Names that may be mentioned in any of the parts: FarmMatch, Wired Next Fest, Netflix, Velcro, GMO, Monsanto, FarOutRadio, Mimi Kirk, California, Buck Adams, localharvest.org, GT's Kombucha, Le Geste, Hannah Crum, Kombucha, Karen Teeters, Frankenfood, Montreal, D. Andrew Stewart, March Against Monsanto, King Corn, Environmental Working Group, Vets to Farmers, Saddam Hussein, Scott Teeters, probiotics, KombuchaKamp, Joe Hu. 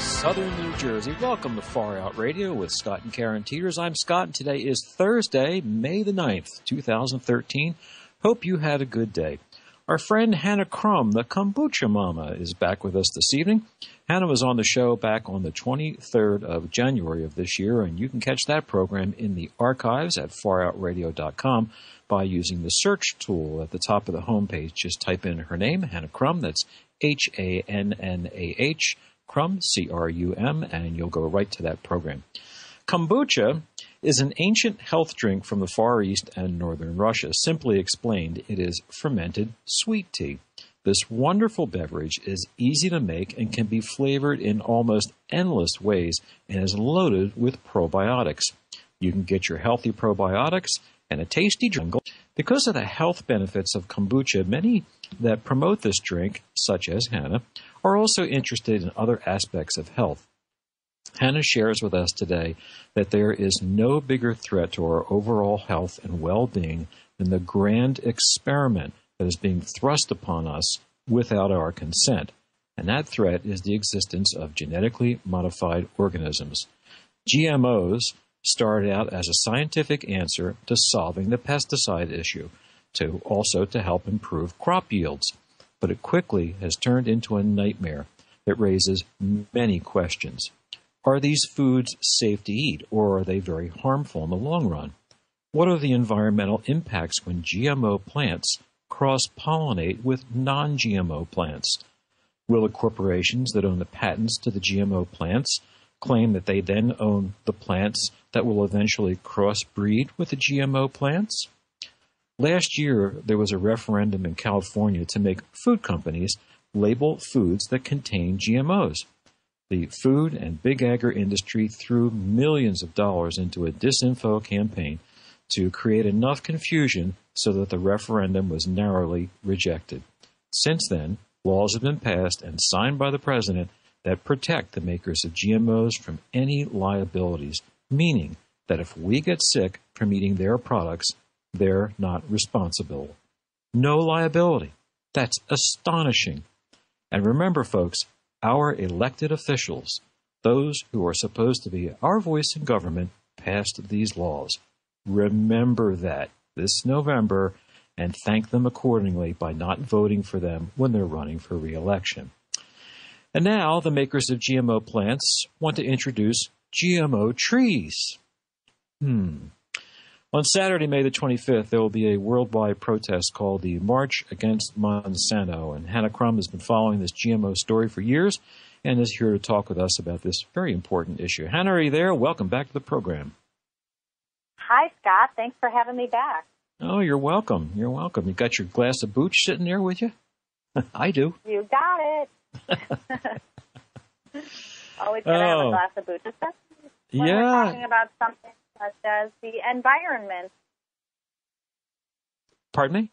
of southern New Jersey. Welcome to Far Out Radio with Scott and Karen Teeters. I'm Scott, and today is Thursday, May the 9th, 2013. Hope you had a good day. Our friend Hannah Crum, the Kombucha Mama, is back with us this evening. Hannah was on the show back on the 23rd of January of this year, and you can catch that program in the archives at faroutradio.com by using the search tool at the top of the homepage. Just type in her name, Hannah Crum, that's Hannah, Crum, Crum, and you'll go right to that program. Kombucha is an ancient health drink from the Far East and northern Russia. Simply explained, it is fermented sweet tea. This wonderful beverage is easy to make and can be flavored in almost endless ways and is loaded with probiotics. You can get your healthy probiotics and a tasty drink. Because of the health benefits of kombucha, many that promote this drink, such as Hannah, are also interested in other aspects of health. Hannah shares with us today that there is no bigger threat to our overall health and well-being than the grand experiment that is being thrust upon us without our consent. And that threat is the existence of genetically modified organisms. GMOs started out as a scientific answer to solving the pesticide issue, to help improve crop yields. But it quickly has turned into a nightmare that raises many questions. Are these foods safe to eat, or are they very harmful in the long run? What are the environmental impacts when GMO plants cross-pollinate with non-GMO plants? Will the corporations that own the patents to the GMO plants claim that they then own the plants that will eventually cross-breed with the GMO plants? Last year, there was a referendum in California to make food companies label foods that contain GMOs. The food and big agri industry threw millions of dollars into a disinfo campaign to create enough confusion so that the referendum was narrowly rejected. Since then, laws have been passed and signed by the president that protect the makers of GMOs from any liabilities, meaning that if we get sick from eating their products, they're not responsible. No liability. That's astonishing. And remember, folks, our elected officials, those who are supposed to be our voice in government, passed these laws. Remember that this November and thank them accordingly by not voting for them when they're running for re-election. And now the makers of GMO plants want to introduce GMO trees. On Saturday, May the 25th, there will be a worldwide protest called the March Against Monsanto, and Hannah Crum has been following this GMO story for years and is here to talk with us about this very important issue. Hannah, are you there? Welcome back to the program. Hi, Scott. Thanks for having me back. Oh, you're welcome. You're welcome. You got your glass of booch sitting there with you? I do. You got it. Always got to have a glass of booch. When we're talking about something such as the environment. Pardon me?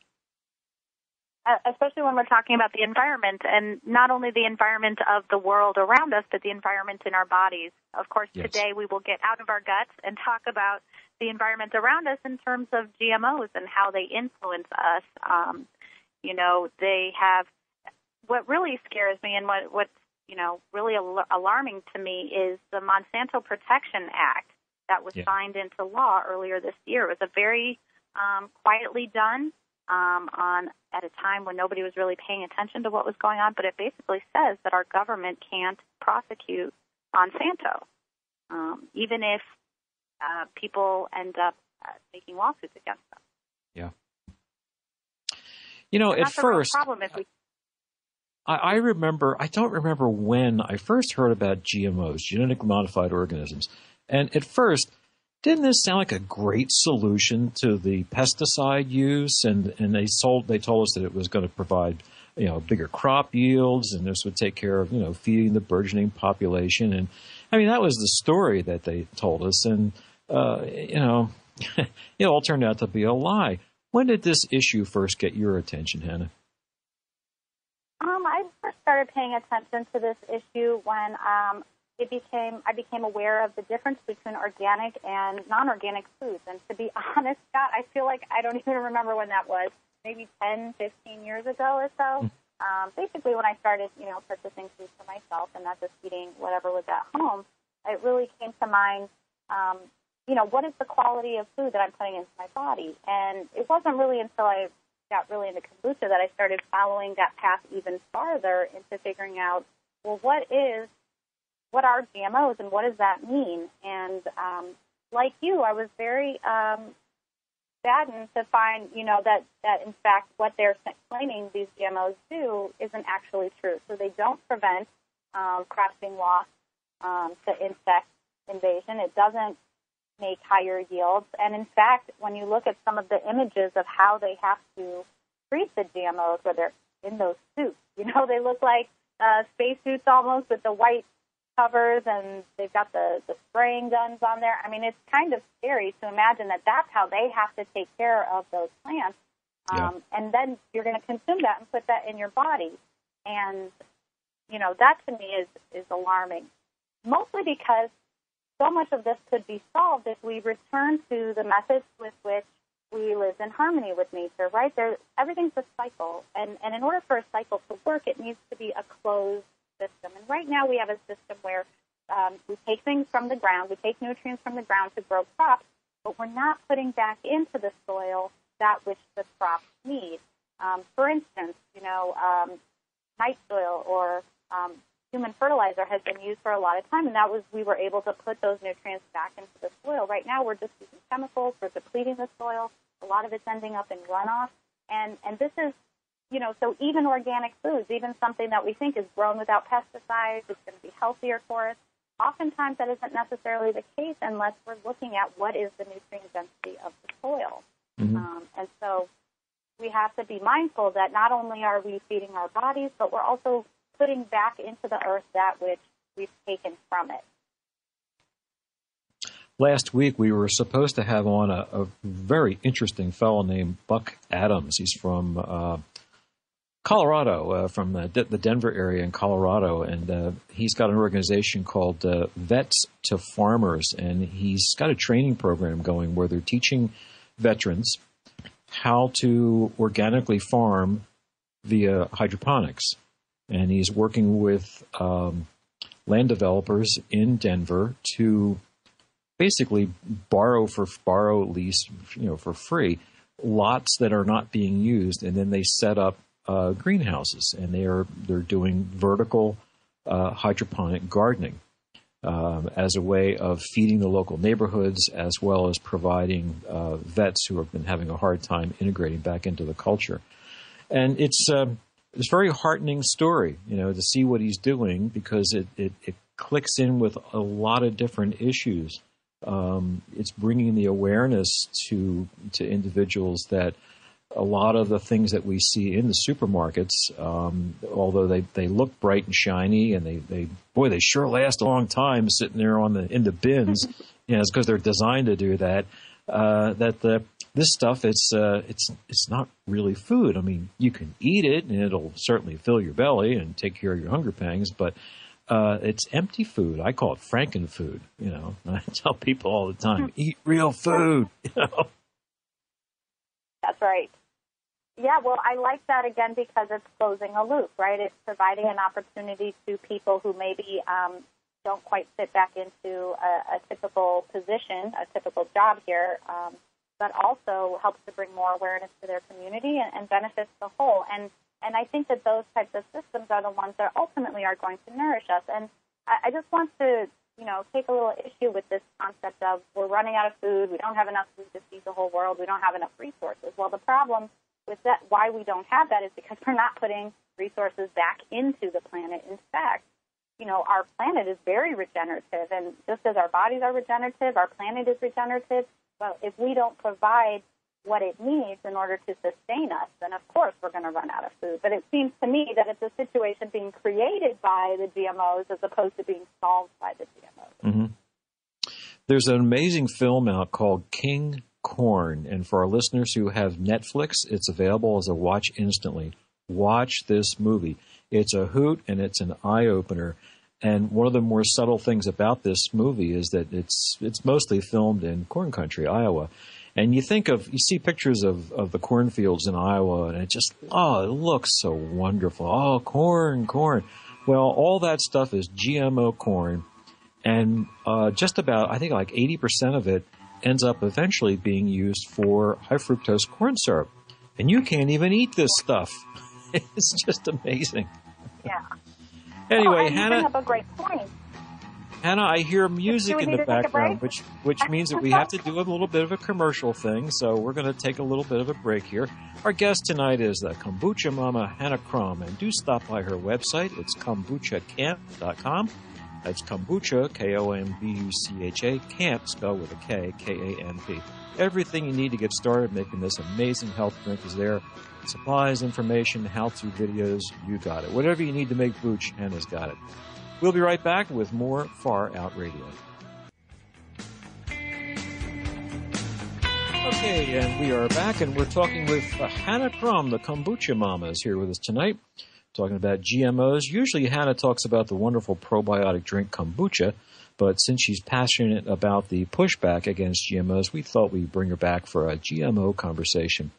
Especially when we're talking about the environment, and not only the environment of the world around us, but the environment in our bodies. Of course, yes. Today we will get out of our guts and talk about the environment around us in terms of GMOs and how they influence us. They have – what really scares me and what's really alarming to me is the Monsanto Protection Act that was signed into law earlier this year. It was a very quietly done at a time when nobody was really paying attention to what was going on, but it basically says that our government can't prosecute Monsanto, even if people end up making lawsuits against them. Yeah. At first, I remember, I don't remember when I first heard about GMOs, genetically modified organisms. And at first, didn't this sound like a great solution to the pesticide use? And they told us that it was going to provide, bigger crop yields, and this would take care of, feeding the burgeoning population. And I mean, that was the story that they told us. And it all turned out to be a lie. When did this issue first get your attention, Hannah? I first started paying attention to this issue when I became aware of the difference between organic and non-organic foods. And to be honest, Scott, I feel like I don't even remember when that was, maybe 10, 15 years ago or so. basically when I started, purchasing food for myself and not just eating whatever was at home, it really came to mind, what is the quality of food that I'm putting into my body? And it wasn't really until I got really into kombucha that I started following that path even farther into figuring out, well, what are GMOs and what does that mean? And like you, I was very saddened to find, that in fact what they're claiming these GMOs do isn't actually true. So they don't prevent crops being lost to insect invasion. It doesn't make higher yields. And in fact, when you look at some of the images of how they have to treat the GMOs, where they're in those suits, they look like spacesuits almost with the white covers, and they've got the spraying guns on there. I mean, it's kind of scary to imagine that that's how they have to take care of those plants. And then you're going to consume that and put that in your body. And, that to me is alarming, mostly because so much of this could be solved if we return to the methods with which we live in harmony with nature, right? Everything's a cycle, and in order for a cycle to work, it needs to be a closed system. And right now we have a system where we take things from the ground, we take nutrients from the ground to grow crops, but we're not putting back into the soil that which the crops need. For instance, night soil or human fertilizer has been used for a lot of time, and we were able to put those nutrients back into the soil. Right now we're just using chemicals, we're depleting the soil, a lot of it's ending up in runoff, and this is, so even organic foods, even something that we think is grown without pesticides, it's going to be healthier for us, oftentimes that isn't necessarily the case unless we're looking at what is the nutrient density of the soil. Mm-hmm. And so we have to be mindful that not only are we feeding our bodies, but we're also putting back into the earth that which we've taken from it. Last week, we were supposed to have on a very interesting fellow named Buck Adams. He's from Colorado, from the Denver area in Colorado, and he's got an organization called Vets to Farmers, and he's got a training program going where they're teaching veterans how to organically farm via hydroponics. And he's working with land developers in Denver to basically borrow, lease, for free lots that are not being used, and then they set up greenhouses, and they're doing vertical hydroponic gardening as a way of feeding the local neighborhoods, as well as providing vets who have been having a hard time integrating back into the culture. And it's a very heartening story, to see what he's doing, because it clicks in with a lot of different issues. It's bringing the awareness to individuals that a lot of the things that we see in the supermarkets, although they look bright and shiny, and they sure last a long time sitting there in the bins, it's because they're designed to do that. This stuff, it's not really food. I mean, you can eat it, and it'll certainly fill your belly and take care of your hunger pangs, but it's empty food. I call it frankenfood, I tell people all the time, eat real food, That's right. Yeah, well, I like that, again, because it's closing a loop, right? It's providing an opportunity to people who maybe don't quite fit back into a typical position, a typical job here, but also helps to bring more awareness to their community and benefits the whole. And I think that those types of systems are the ones that ultimately are going to nourish us. And I just want to, take a little issue with this concept of we're running out of food, we don't have enough food to feed the whole world, we don't have enough resources. Well, the problem with that, why we don't have that, is because we're not putting resources back into the planet. In fact, our planet is very regenerative, and just as our bodies are regenerative, our planet is regenerative. Well, if we don't provide what it needs in order to sustain us, then of course we're going to run out of food. But it seems to me that it's a situation being created by the GMOs as opposed to being solved by the GMOs. Mm-hmm. There's an amazing film out called King Corn, and for our listeners who have Netflix, it's available as a watch instantly. Watch this movie. It's a hoot, and it's an eye-opener. And one of the more subtle things about this movie is that it's mostly filmed in corn country, Iowa, And you think of, you see pictures of the cornfields in Iowa, and it just, oh, it looks so wonderful. Oh, corn, corn. Well, all that stuff is GMO corn, and just about, I think like 80% of it ends up eventually being used for high fructose corn syrup. And you can't even eat this stuff. It's just amazing. Yeah. Anyway, oh, Hannah, you bring up a great point. Hannah, I hear music in the background, which means that we have to do a little bit of a commercial thing, so we're going to take a little bit of a break here. Our guest tonight is the Kombucha Mama, Hannah Crum, and do stop by her website. It's KombuchaKamp.com. That's Kombucha, Kombucha, Camp, spelled with a K, Kamp. Everything you need to get started making this amazing health drink is there. Supplies, information, how-to videos, you got it. Whatever you need to make booch, Hannah's got it. We'll be right back with more Far Out Radio. Okay, and we are back, and we're talking with Hannah Crum, the Kombucha Mama, is here with us tonight, talking about GMOs. Usually Hannah talks about the wonderful probiotic drink kombucha, but since she's passionate about the pushback against GMOs, we thought we'd bring her back for a GMO conversation.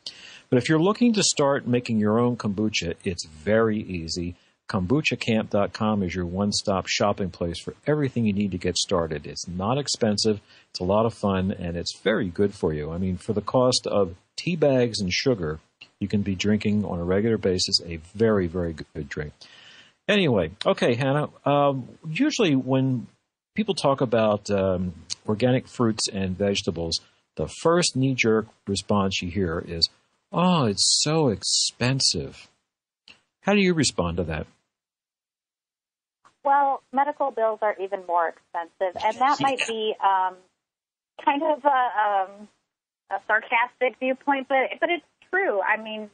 But if you're looking to start making your own kombucha, it's very easy. KombuchaKamp.com is your one-stop shopping place for everything you need to get started. It's not expensive, it's a lot of fun, and it's very good for you. I mean, for the cost of tea bags and sugar, you can be drinking on a regular basis a very, very good drink. Anyway, okay, Hannah, usually when people talk about organic fruits and vegetables, the first knee-jerk response you hear is, oh, it's so expensive. How do you respond to that? Well, medical bills are even more expensive, and that might be kind of a sarcastic viewpoint, but it's true. I mean,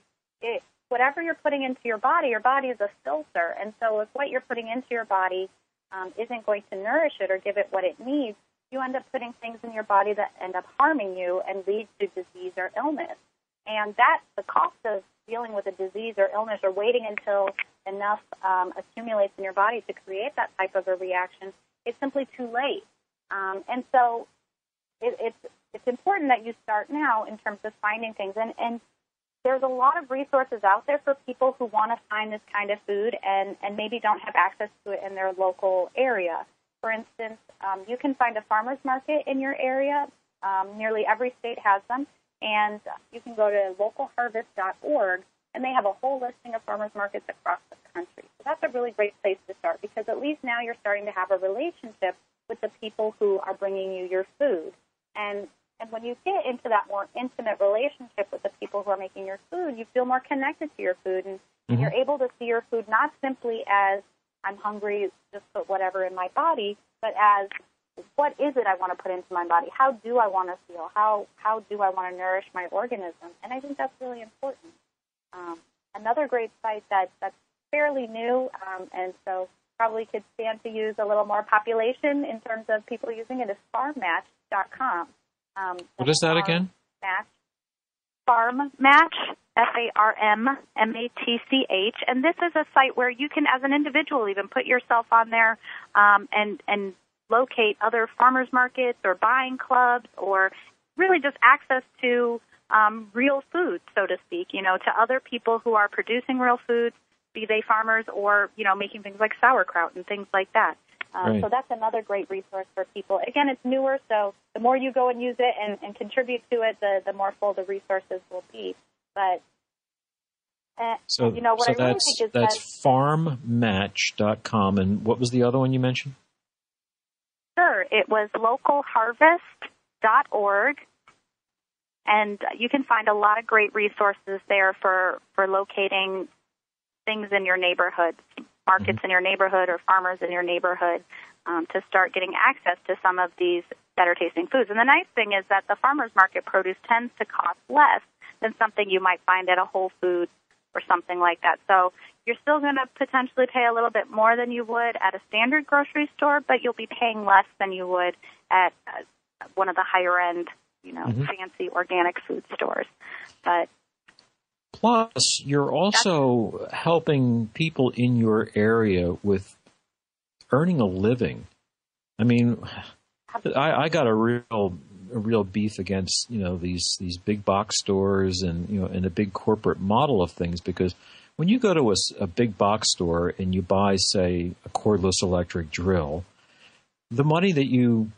whatever you're putting into your body is a filter, and so if what you're putting into your body isn't going to nourish it or give it what it needs, you end up putting things in your body that end up harming you and lead to disease or illness. And that's the cost of dealing with a disease or illness or waiting until enough accumulates in your body to create that type of a reaction. It's simply too late. And so it's important that you start now in terms of finding things. And there's a lot of resources out there for people who want to find this kind of food and maybe don't have access to it in their local area. For instance, you can find a farmer's market in your area. Nearly every state has them. And you can go to localharvest.org, and they have a whole listing of farmers markets across the country. So that's a really great place to start, because at least now you're starting to have a relationship with the people who are bringing you your food. And when you get into that more intimate relationship with the people who are making your food, you feel more connected to your food, and mm-hmm. you're able to see your food not simply as, I'm hungry, just put whatever in my body, but as, what is it I want to put into my body? How do I want to feel? How do I want to nourish my organism? And I think that's really important. Another great site that's fairly new and so probably could stand to use a little more population in terms of people using it is FarmMatch.com. What is that again? FarmMatch, FarmMatch. And this is a site where you can, as an individual, even put yourself on there and locate other farmers markets or buying clubs, or really just access to real food, so to speak, you know, to other people who are producing real foods, be they farmers or, you know, making things like sauerkraut and things like that. Right. So that's another great resource for people. Again, it's newer, so the more you go and use it and contribute to it, the more full the resources will be. But, so, you know, what so I really think is that's farmmatch.com. And what was the other one you mentioned? Sure. It was localharvest.org, and you can find a lot of great resources there for locating things in your neighborhood, markets mm-hmm. in your neighborhood or farmers in your neighborhood to start getting access to some of these better-tasting foods. And the nice thing is that the farmers market produce tends to cost less than something you might find at a Whole Foods or something like that. So you're still going to potentially pay a little bit more than you would at a standard grocery store, but you'll be paying less than you would at one of the higher-end, you know, mm-hmm. fancy organic food stores. But plus, you're also helping people in your area with earning a living. I mean, I got a real a real beef against, you know, these big box stores and, you know, and the big corporate model of things, because when you go to a big box store and you buy, say, a cordless electric drill, the money that you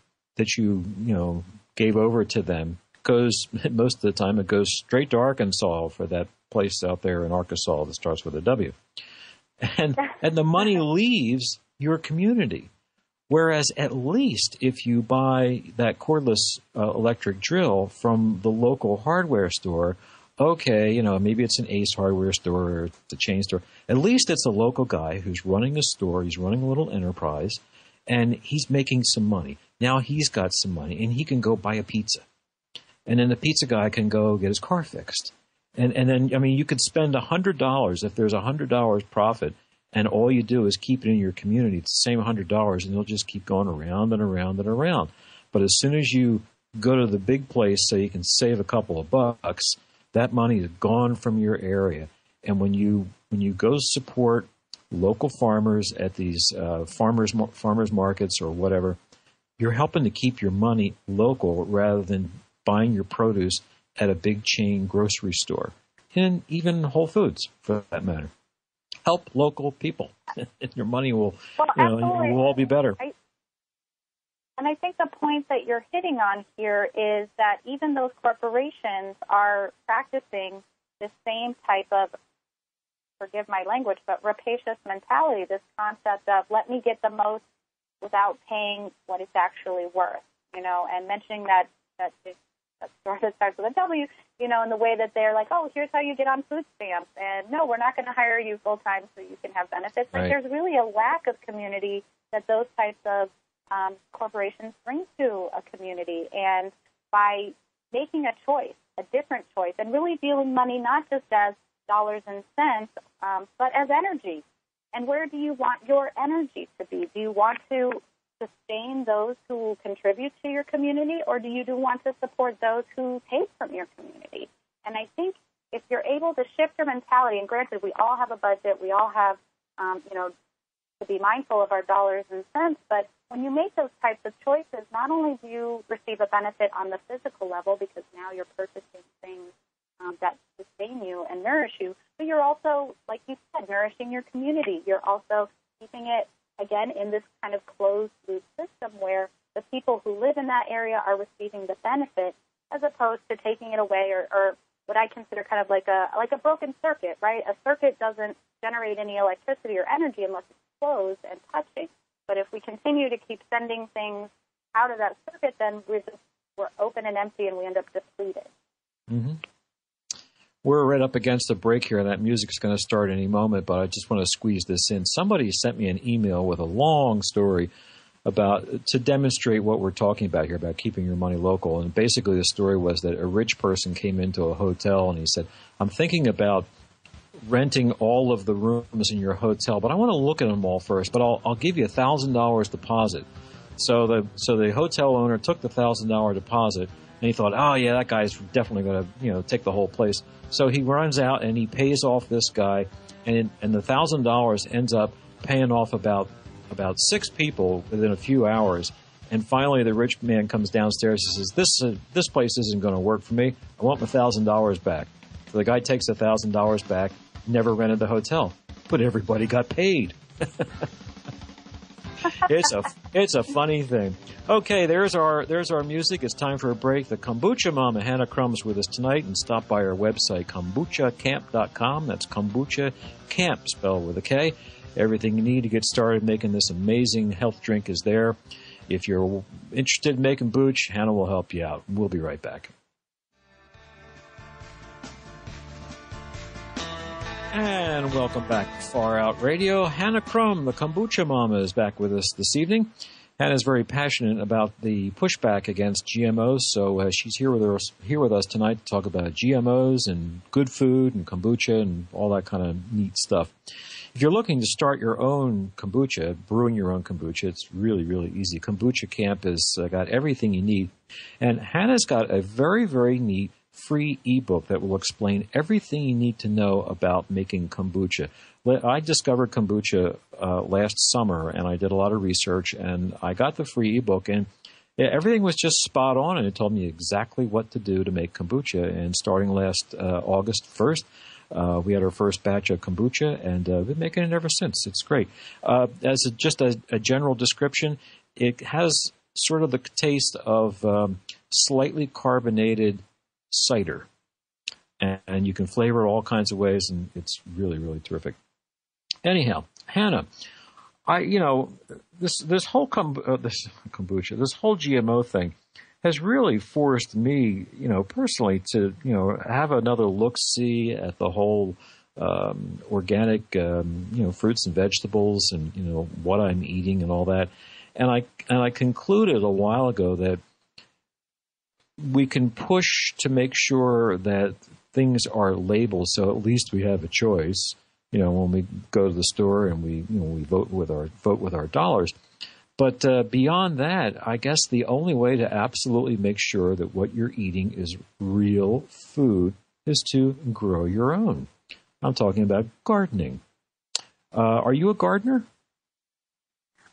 gave over to them goes, most of the time it goes straight to Arkansas for that place out there in Arkansas that starts with a W. And the money leaves your community. Whereas at least if you buy that cordless electric drill from the local hardware store, okay, you know, maybe it's an Ace hardware store or the chain store. At least it's a local guy who's running a store. He's running a little enterprise, and he's making some money. Now he's got some money, and he can go buy a pizza. And then the pizza guy can go get his car fixed. And then, I mean, you could spend $100 if there's $100 profit, and all you do is keep it in your community. It's the same $100, and it'll just keep going around and around and around. But as soon as you go to the big place so you can save a couple of bucks, that money is gone from your area. And when you go support local farmers at these farmers markets or whatever, you're helping to keep your money local rather than buying your produce at a big chain grocery store, and even Whole Foods for that matter. Help local people, and your money will, will all be better. And I think the point that you're hitting on here is that even those corporations are practicing the same type of, forgive my language, but rapacious mentality, this concept of let me get the most without paying what it's actually worth, you know, and mentioning that sort of starts with a W, you know, in the way that they're like, oh, here's how you get on food stamps, and no, we're not going to hire you full-time so you can have benefits. Right. Like, there's really a lack of community that those types of corporations bring to a community. And by making a choice, a different choice, and really viewing money not just as dollars and cents, but as energy. And where do you want your energy to be? Do you want to sustain those who contribute to your community, or do you want to support those who take from your community? And I think if you're able to shift your mentality, and granted, we all have a budget, we all have, to be mindful of our dollars and cents, but when you make those types of choices, not only do you receive a benefit on the physical level because now you're purchasing things that sustain you and nourish you, but you're also, like you said, nourishing your community. You're also keeping it, again, in this kind of closed-loop system where the people who live in that area are receiving the benefit as opposed to taking it away or what I consider kind of like a broken circuit, right? A circuit doesn't generate any electricity or energy unless it's closed and touching. But if we continue to keep sending things out of that circuit, then we're open and empty and we end up depleted. Mm-hmm. We're right up against the break here, and that music's going to start any moment, but I just want to squeeze this in. Somebody sent me an email with a long story to demonstrate what we're talking about here, about keeping your money local. And basically the story was that a rich person came into a hotel and he said, I'm thinking about renting all of the rooms in your hotel, but I want to look at them all first, but I'll give you a $1,000 deposit. So the hotel owner took the $1,000 deposit. And he thought, oh, yeah, that guy's definitely going to, take the whole place. So he runs out and he pays off this guy, and the $1,000 ends up paying off about six people within a few hours. And finally, the rich man comes downstairs and says, this place isn't going to work for me. I want my $1,000 back. So the guy takes the $1,000 back, never rented the hotel, but everybody got paid. It's a funny thing. Okay, there's our music. It's time for a break. The Kombucha Mama, Hannah Crum, is with us tonight, and stop by our website, KombuchaKamp.com. That's Kombucha Kamp, spelled with a K. Everything you need to get started making this amazing health drink is there. If you're interested in making kombucha, Hannah will help you out. We'll be right back. And welcome back to Far Out Radio. Hannah Crum, the Kombucha Mama, is back with us this evening. Hannah's very passionate about the pushback against GMOs, so she's here with us tonight to talk about GMOs and good food and kombucha and all that kind of neat stuff. If you're looking to start your own kombucha, brewing your own kombucha, it's really, really easy. Kombucha Kamp has got everything you need. And Hannah's got a very, very neat free ebook that will explain everything you need to know about making kombucha. I discovered kombucha last summer, and I did a lot of research, and I got the free ebook, and everything was just spot on, and it told me exactly what to do to make kombucha. And starting last August 1st, we had our first batch of kombucha, and we've been making it ever since. It's great. As a general description, it has sort of the taste of slightly carbonated cider, and you can flavor it all kinds of ways, and it's really, really terrific. Anyhow, Hannah, this whole GMO thing has really forced me, personally to, have another look-see at the whole organic, fruits and vegetables and, what I'm eating and all that. And I concluded a while ago that we can push to make sure that things are labeled, so at least we have a choice. When we go to the store and we vote with our dollars. But beyond that, I guess the only way to absolutely make sure that what you're eating is real food is to grow your own. I'm talking about gardening. Are you a gardener?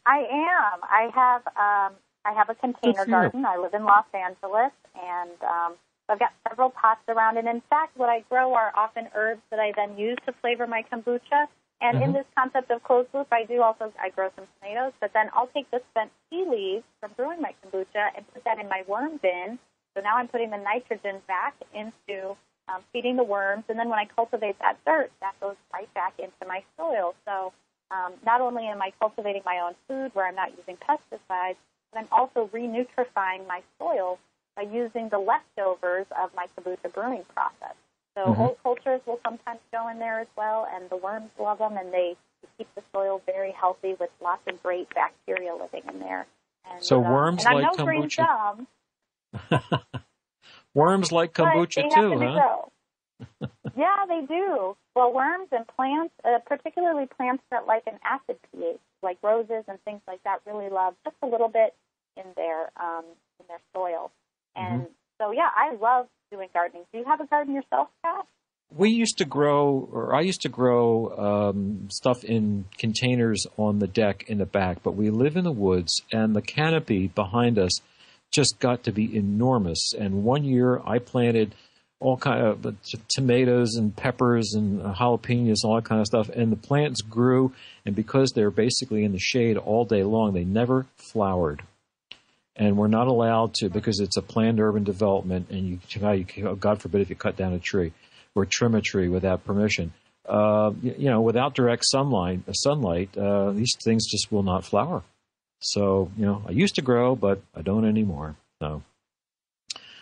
I am. I have a container garden. I live in Los Angeles, and I've got several pots around. And in fact, what I grow are often herbs that I then use to flavor my kombucha. And in this concept of closed loop, I grow some tomatoes, but then I'll take the spent tea leaves from brewing my kombucha and put that in my worm bin. So now I'm putting the nitrogen back into feeding the worms. And then when I cultivate that dirt, that goes right back into my soil. So not only am I cultivating my own food where I'm not using pesticides, but I'm also re-nutrifying my soil by using the leftovers of my kombucha brewing process. So old cultures will sometimes go in there as well, and the worms love them, and they keep the soil very healthy with lots of great bacteria living in there. And, so worms and like I'm no kombucha. Worms like kombucha too, huh? Yeah, they do. Well, worms and plants, particularly plants that like an acid pH, like roses and things like that, really love just a little bit in their soil. And so, yeah, I love doing gardening. Do you have a garden yourself, Pat? I used to grow stuff in containers on the deck in the back, but we live in the woods, and the canopy behind us just got to be enormous. And one year I planted all kind of tomatoes and peppers and jalapenos and all that kind of stuff, and the plants grew, and because they're basically in the shade all day long, they never flowered. And we're not allowed to, because it's a planned urban development, and you God forbid if you cut down a tree or trim a tree without permission. Without direct sunlight, these things just will not flower. So, I used to grow, but I don't anymore. So.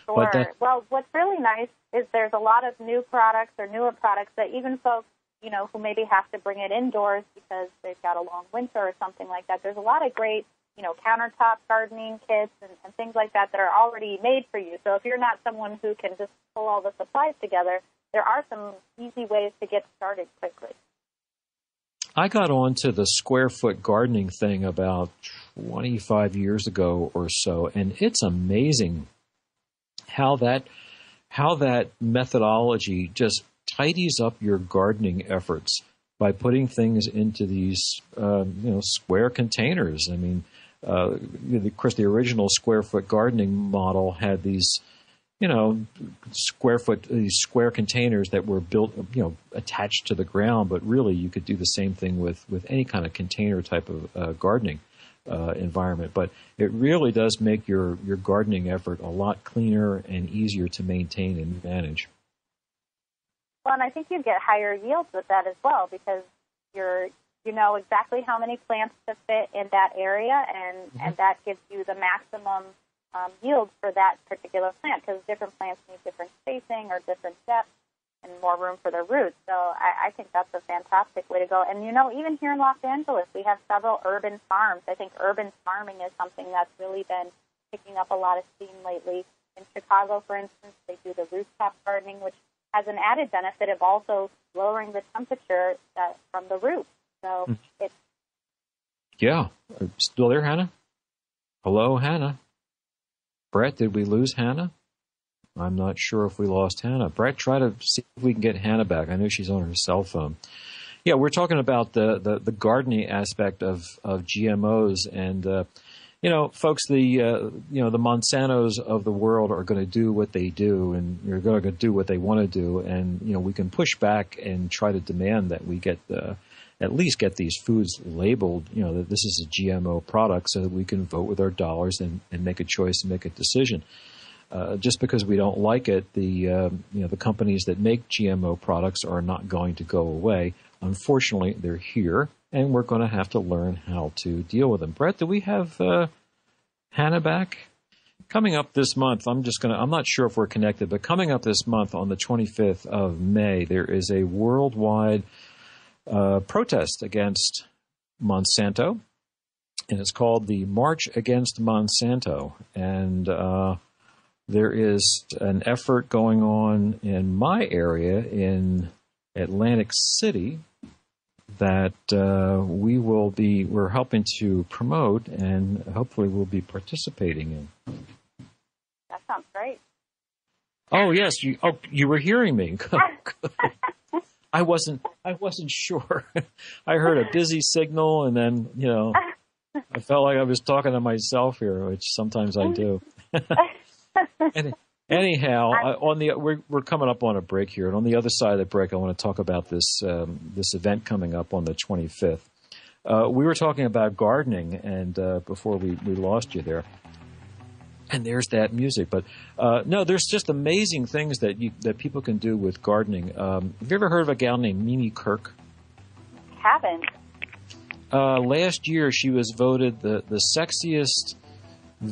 Sure. Well, what's really nice is there's a lot of new products or newer products that even folks, who maybe have to bring it indoors because they've got a long winter or something like that. There's a lot of great countertop gardening kits and things like that that are already made for you. So if you're not someone who can just pull all the supplies together, there are some easy ways to get started quickly. I got onto the square foot gardening thing about 25 years ago or so, and it's amazing how that methodology just tidies up your gardening efforts by putting things into these square containers. I mean, of course, the original square foot gardening model had these, these square containers that were built, attached to the ground. But really, you could do the same thing with any kind of container type of gardening environment. But it really does make your gardening effort a lot cleaner and easier to maintain and manage. Well, and I think you get higher yields with that as well, because you know exactly how many plants to fit in that area, and that gives you the maximum yield for that particular plant, because different plants need different spacing or different depth and more room for their roots. So I think that's a fantastic way to go. And, even here in Los Angeles, we have several urban farms. I think urban farming is something that's really been picking up a lot of steam lately. In Chicago, for instance, they do the rooftop gardening, which has an added benefit of also lowering the temperature from the roof. So it's... Yeah. Still there, Hannah? Hello, Hannah. Brett, did we lose Hannah? I'm not sure if we lost Hannah. Brett, try to see if we can get Hannah back. I know she's on her cell phone. Yeah, we're talking about the gardening aspect of GMOs, and you know, folks, the Monsantos of the world are going to do what they do, and they're going to do what they want to do. And, you know, we can push back and try to demand that we get at least get these foods labeled, you know, that this is a GMO product, so that we can vote with our dollars and make a choice and make a decision. Just because we don't like it, the companies that make GMO products are not going to go away. Unfortunately, they're here, and we're going to have to learn how to deal with them. Brett, do we have Hannah back? Coming up this month, I'm not sure if we're connected, but coming up this month on the 25th of May, there is a worldwide protest against Monsanto, and it's called the March Against Monsanto. And there is an effort going on in my area in Atlantic City that we're helping to promote, and hopefully we'll be participating in. That sounds great. Oh yes, you were hearing me. I wasn't sure. I heard a busy signal, and then I felt like I was talking to myself here, which sometimes I do. Anyhow, we're coming up on a break here, and on the other side of the break, I want to talk about this this event coming up on the 25th. We were talking about gardening, and before we lost you there, and there's that music. But no, there's just amazing things that people can do with gardening. Have you ever heard of a gal named Mimi Kirk? Haven't. Last year, she was voted the sexiest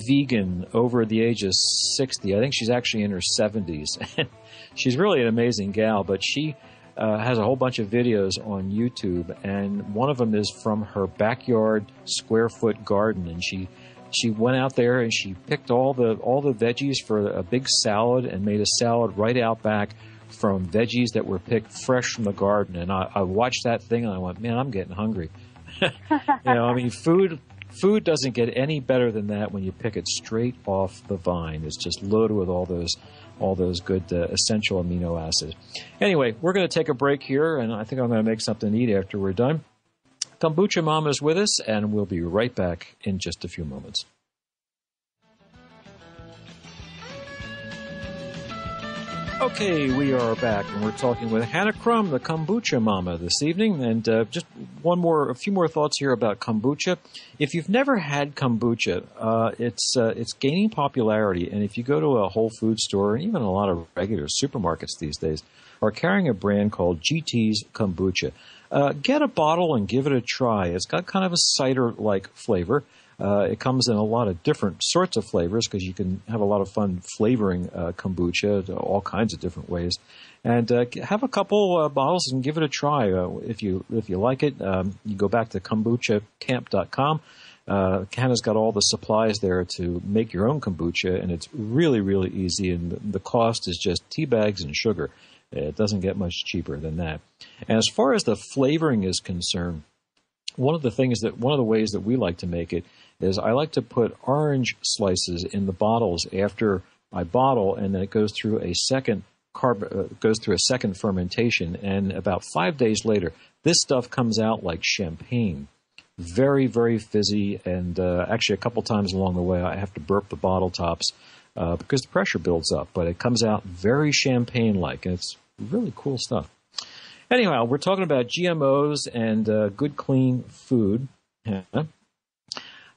vegan over the age of 60. I think she's actually in her 70s. She's really an amazing gal, but she has a whole bunch of videos on YouTube, and one of them is from her backyard square foot garden, and she went out there and she picked all the veggies for a big salad and made a salad right out back from veggies that were picked fresh from the garden. And I watched that thing and I went, man, I'm getting hungry. Food doesn't get any better than that when you pick it straight off the vine. It's just loaded with all those good essential amino acids. Anyway, we're going to take a break here, and I think I'm going to make something to eat after we're done. Kombucha Mama's with us, and we'll be right back in just a few moments. Okay, we are back, and we're talking with Hannah Crum, the Kombucha Mama, this evening. And just a few more thoughts here about kombucha. If you've never had kombucha, it's gaining popularity. And if you go to a Whole Foods store, and even a lot of regular supermarkets these days, are carrying a brand called GT's Kombucha. Get a bottle and give it a try. It's got kind of a cider-like flavor. It comes in a lot of different sorts of flavors, because you can have a lot of fun flavoring kombucha all kinds of different ways. And have a couple bottles and give it a try. If you like it, you go back to KombuchaKamp.com. Hannah's got all the supplies there to make your own kombucha, and it's really, really easy. And the cost is just tea bags and sugar. It doesn't get much cheaper than that. And as far as the flavoring is concerned, one of the ways that we like to make it is I like to put orange slices in the bottles after I bottle, and then it goes through a second fermentation, and about 5 days later, this stuff comes out like champagne, very, very fizzy. And actually, a couple times along the way, I have to burp the bottle tops because the pressure builds up, but it comes out very champagne-like, and it's really cool stuff. Anyhow, we're talking about GMOs and good, clean food.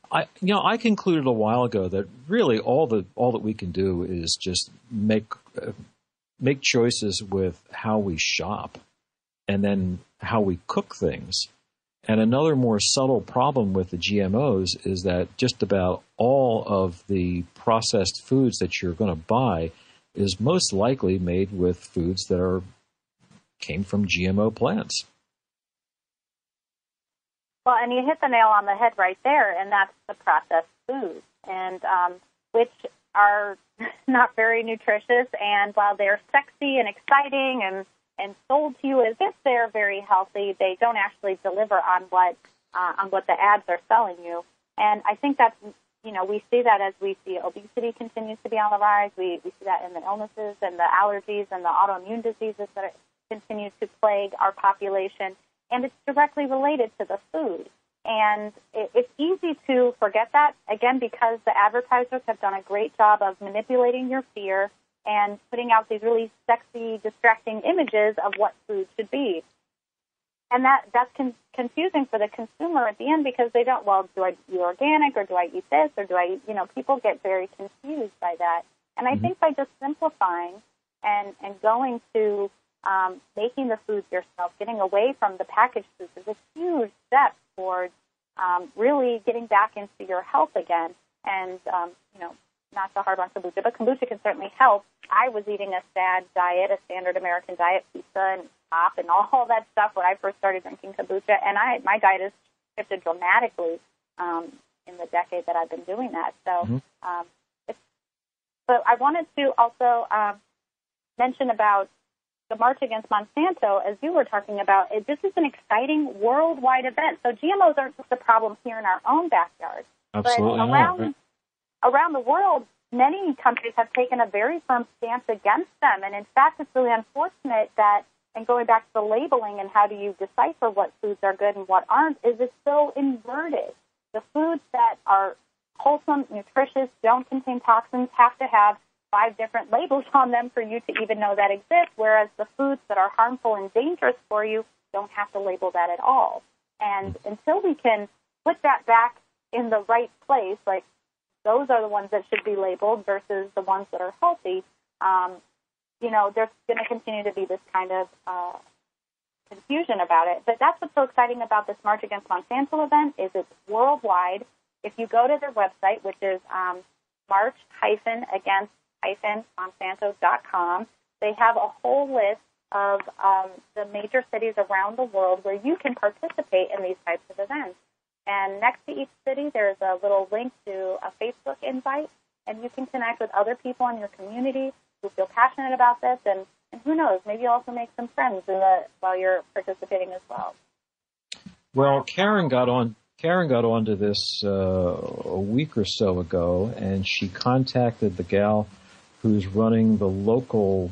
I concluded a while ago that really all that we can do is just make choices with how we shop, and then how we cook things. And another more subtle problem with the GMOs is that just about all of the processed foods that you're going to buy is most likely made with foods that came from GMO plants. Well, and you hit the nail on the head right there, and that's the processed foods, and which are not very nutritious. And while they're sexy and exciting and sold to you as if they're very healthy, they don't actually deliver on what the ads are selling you. And I think that's, we see that as we see obesity continues to be on the rise. We see that in the illnesses and the allergies and the autoimmune diseases that continue to plague our population. And it's directly related to the food. And it's easy to forget that, again, because the advertisers have done a great job of manipulating your fear and putting out these really sexy, distracting images of what food should be. And that's confusing for the consumer at the end because they don't, well, do I eat organic or do I eat this or do I eat, you know, people get very confused by that. And I think by just simplifying and going to making the foods yourself, getting away from the packaged foods is a huge step towards really getting back into your health again. And, you know, not so hard on kombucha, but kombucha can certainly help. I was eating a sad diet, a standard American diet, pizza and pop and all that stuff when I first started drinking kombucha. And my diet has shifted dramatically in the decade that I've been doing that. So, but I wanted to also mention about the March Against Monsanto, as you were talking about. This is an exciting worldwide event. So GMOs aren't just a problem here in our own backyard. Absolutely. But around the world, many countries have taken a very firm stance against them. And, in fact, it's really unfortunate that, and going back to the labeling and how do you decipher what foods are good and what aren't, is it's so inverted. The foods that are wholesome, nutritious, don't contain toxins have to have 5 different labels on them for you to even know that exists, whereas the foods that are harmful and dangerous for you don't have to label that at all. And until we can put that back in the right place, like those are the ones that should be labeled versus the ones that are healthy, you know, there's going to continue to be this kind of confusion about it. But that's what's so exciting about this March Against Monsanto event is it's worldwide. If you go to their website, which is march-against-monsanto.com, they have a whole list of the major cities around the world where you can participate in these types of events. And next to each city, there's a little link to a Facebook invite, and you can connect with other people in your community who feel passionate about this. And who knows, maybe you'll also make some friends while you're participating as well. Well, Karen got on to this a week or so ago, and she contacted the gal who's running the local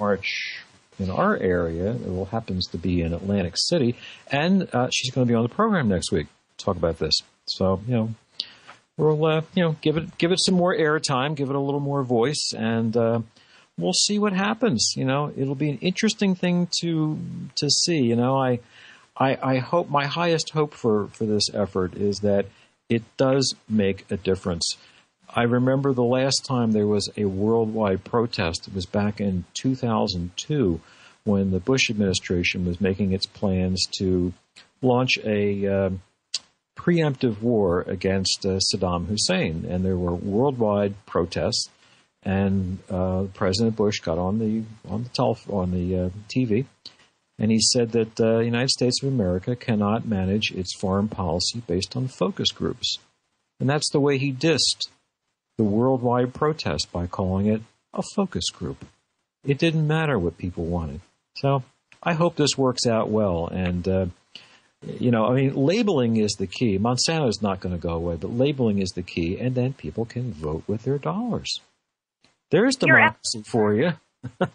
march in our area. It all happens to be in Atlantic City, and she's going to be on the program next week to talk about this. So, you know, we'll give it some more airtime, give it a little more voice, and we'll see what happens. You know, it'll be an interesting thing to see. You know, I hope, my highest hope for this effort is that it does make a difference. I remember the last time there was a worldwide protest. It was back in 2002 when the Bush administration was making its plans to launch a preemptive war against Saddam Hussein. And there were worldwide protests. And President Bush got on the TV. And he said that the United States of America cannot manage its foreign policy based on focus groups. And that's the way he dissed the worldwide protest, by calling it a focus group. It didn't matter what people wanted. So I hope this works out well. And, you know, I mean, labeling is the key. Monsanto is not going to go away, but labeling is the key. And then people can vote with their dollars. There's democracy for you.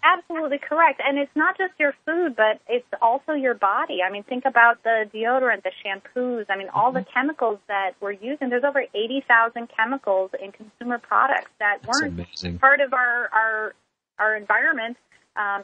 Absolutely correct. And it's not just your food, but it's also your body. I mean, think about the deodorant, the shampoos. I mean, all the chemicals that we're using. There's over 80,000 chemicals in consumer products that weren't part of our environment,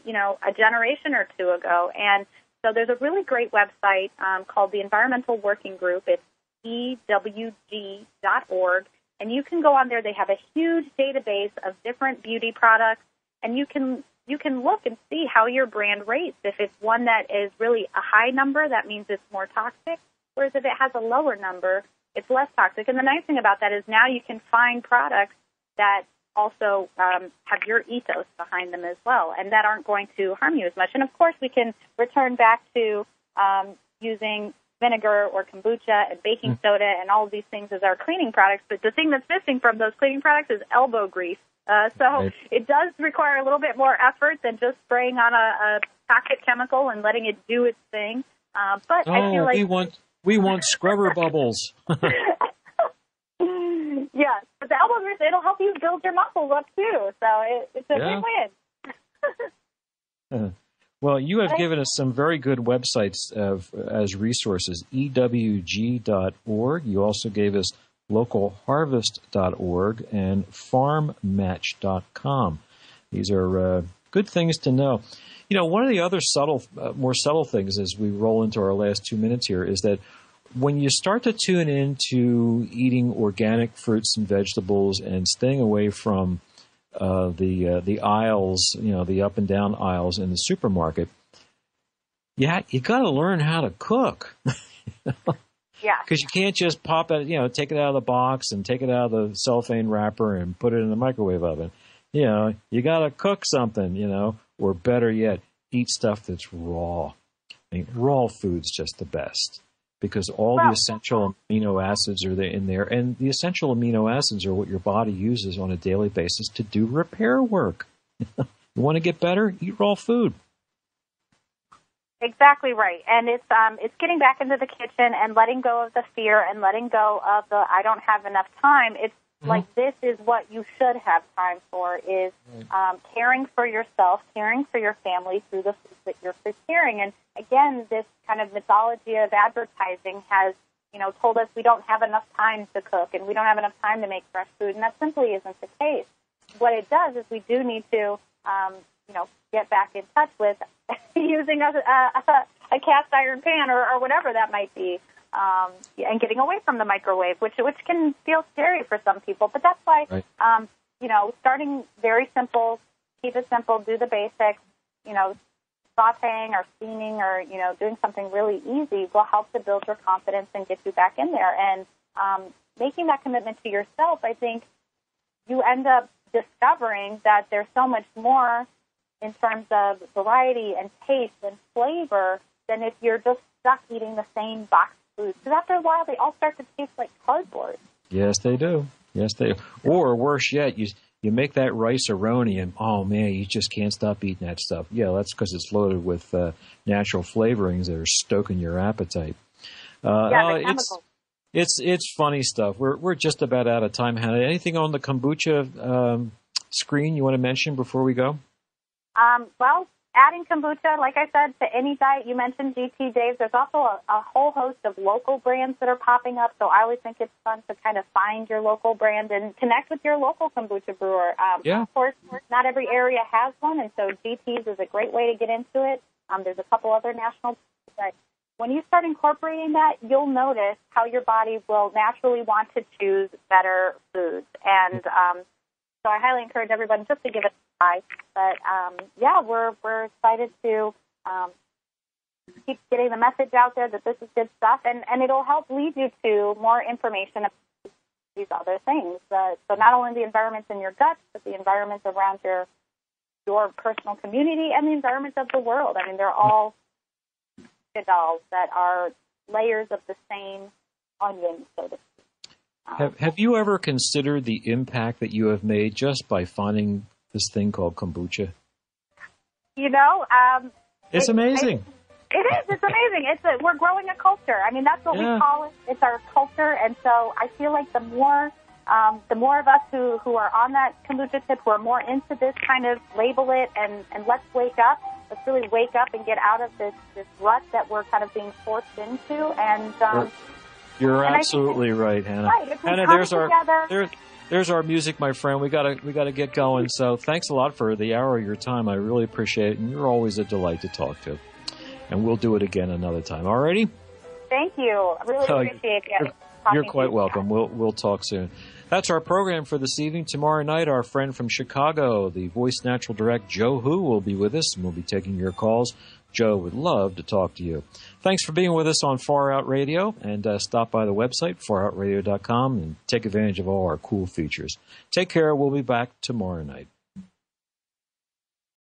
you know, a generation or two ago. And so there's a really great website called the Environmental Working Group. It's EWG.org. And you can go on there. They have a huge database of different beauty products. And you can look and see how your brand rates. If it's one that is really a high number, that means it's more toxic. Whereas if it has a lower number, it's less toxic. And the nice thing about that is now you can find products that also have your ethos behind them as well, and that aren't going to harm you as much. And, of course, we can return back to using vinegar or kombucha and baking soda and all of these things as our cleaning products. But the thing that's missing from those cleaning products is elbow grease. So it does require a little bit more effort than just spraying on a toxic chemical and letting it do its thing. But I feel like we want scrubber bubbles. Yeah, but the elbow grease, it'll help you build your muscles up too. So it's a big win. Well, you have given us some very good websites as resources, ewg.org. You also gave us localharvest.org and farmmatch.com. These are good things to know. You know, one of the other subtle, more subtle things as we roll into our last 2 minutes here is that when you start to tune into eating organic fruits and vegetables and staying away from the aisles, you know, the up and down aisles in the supermarket, you got to learn how to cook. Yeah, because you can't just pop it, you know, take it out of the box and take it out of the cellophane wrapper and put it in the microwave oven. You know, you got to cook something, you know, or better yet, eat stuff that's raw. I mean, raw food's just the best because all the essential amino acids are in there. And the essential amino acids are what your body uses on a daily basis to do repair work. You want to get better? Eat raw food. Exactly right. And it's getting back into the kitchen and letting go of the fear and letting go of the I don't have enough time. It's like this is what you should have time for is caring for yourself, caring for your family through the foods that you're preparing. And, again, this kind of mythology of advertising has, you know, told us we don't have enough time to cook and we don't have enough time to make fresh food, and that simply isn't the case. What it does is we do need to, you know, get back in touch with using a cast iron pan or whatever that might be, and getting away from the microwave, which can feel scary for some people. But that's why, you know, starting very simple, keep it simple, do the basics, you know, sauteing or steaming or, you know, doing something really easy will help to build your confidence and get you back in there. And making that commitment to yourself, I think you end up discovering that there's so much more in terms of variety and taste and flavor than if you're just stuck eating the same box food. Because after a while, they all start to taste like cardboard. Yes, they do. Yes, they do. Or worse yet, you make that rice-a-roni and, oh, man, you just can't stop eating that stuff. Yeah, that's because it's loaded with natural flavorings that are stoking your appetite. The chemicals. It's funny stuff. We're just about out of time, Hannah. Anything on the kombucha screen you want to mention before we go? Well, adding kombucha, like I said, to any diet. You mentioned GT, Dave. There's also a whole host of local brands that are popping up, so I always think it's fun to kind of find your local brand and connect with your local kombucha brewer. Of course, not every area has one, and so GT's is a great way to get into it. There's a couple other national brands. When you start incorporating that, you'll notice how your body will naturally want to choose better foods. And so I highly encourage everyone just to give it a try. But, we're excited to keep getting the message out there that this is good stuff, and it'll help lead you to more information about these other things. So not only the environments in your gut, but the environments around your personal community and the environments of the world. I mean, they're all dolls that are layers of the same onion, so to speak. Have you ever considered the impact that you have made just by finding this thing called kombucha? You know, it's amazing. It is. It's amazing. We're growing a culture. I mean, that's what we call it. It's our culture, and so I feel like the more of us who are on that kombucha tip, who are more into this kind of label it and let's wake up. Let's really wake up and get out of this rut that we're kind of being forced into. And you're absolutely right, Hannah. Right, if we Hannah, come there's our music, my friend. We gotta get going. So thanks a lot for the hour of your time. I really appreciate it, and you're always a delight to talk to. And we'll do it again another time. Alrighty? Thank you. I really appreciate it. You're quite welcome. We'll talk soon. That's our program for this evening. Tomorrow night, our friend from Chicago, the Voice Natural Direct, Joe Hu, will be with us, and we'll be taking your calls. Joe would love to talk to you. Thanks for being with us on Far Out Radio, and stop by the website, faroutradio.com, and take advantage of all our cool features. Take care. We'll be back tomorrow night.